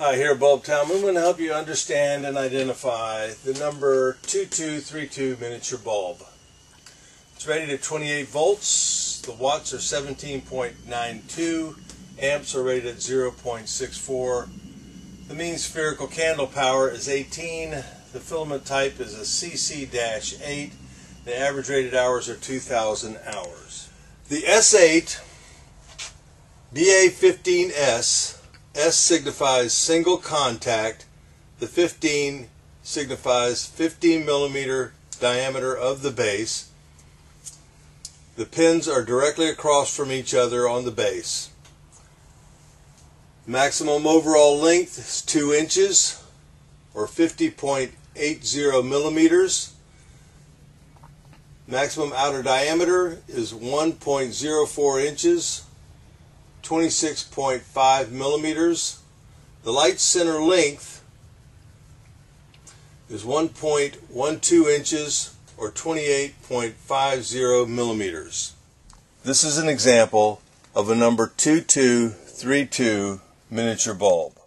Hi, here at Bulb Town, we want to help you understand and identify the number 2232 miniature bulb. It's rated at 28 volts, the watts are 17.92, amps are rated at 0.64, the mean spherical candle power is 18, the filament type is a CC-8, the average rated hours are 2,000 hours. The S8, BA15S, S signifies single contact, the 15 signifies 15 millimeter diameter of the base. The pins are directly across from each other on the base. Maximum overall length is 2 inches or 50.80 millimeters. Maximum outer diameter is 1.04 inches. 26.5 millimeters. The light center length is 1.12 inches or 28.50 millimeters. This is an example of a number 2232 miniature bulb.